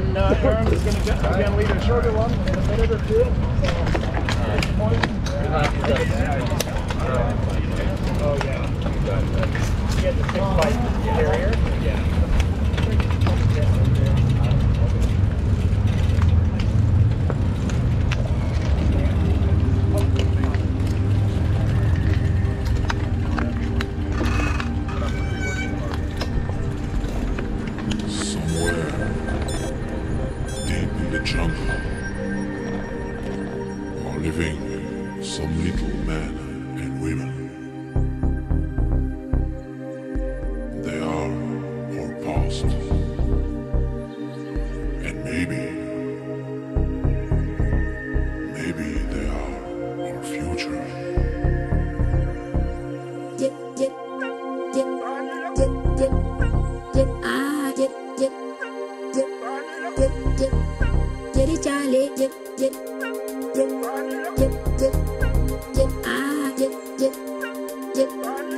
and Aaron is going to lead a shorter one in a minute or two. Oh yeah. You get the big bite carrier. Yeah. Get